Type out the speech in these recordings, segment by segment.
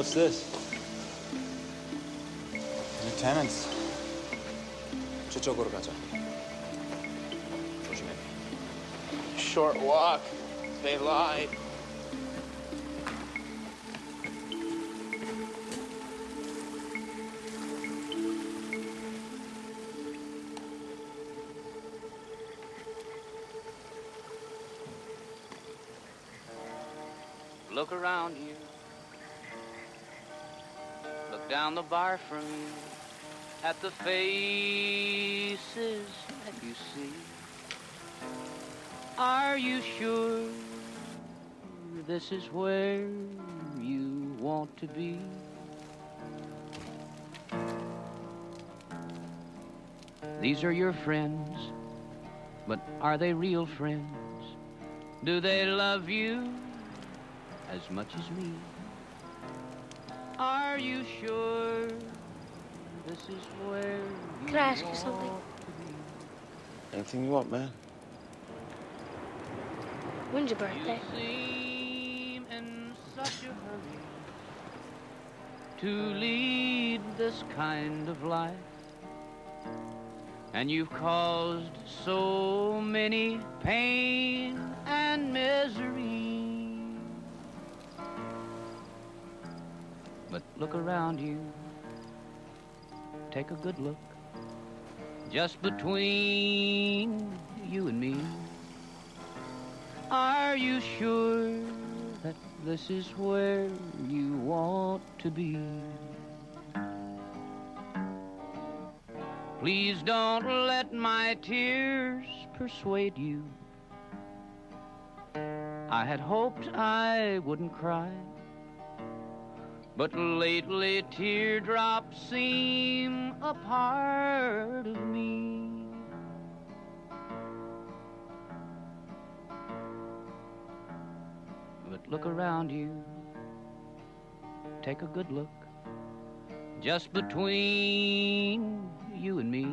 What's this? New tenants. 저쪽으로 가자. 조심해. Short walk. They lied. Look around you. Look down the bar from you at the faces that you see. Are you sure this is where you want to be? These are your friends, but are they real friends? Do they love you as much as me? Are you sure this is where you Could I ask you something? Anything you want, man. When's your birthday? You seem in such a hurry to lead this kind of life, and you've caused so many pain and misery. But look around you, take a good look, just between you and me. Are you sure that this is where you want to be? Please don't let my tears persuade you. I had hoped I wouldn't cry, but lately teardrops seem a part of me. But look around you, take a good look, just between you and me.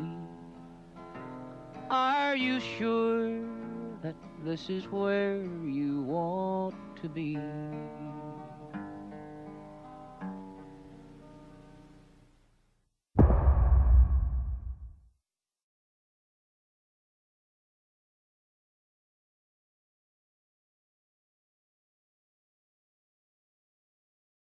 Are you sure that this is where you want to be?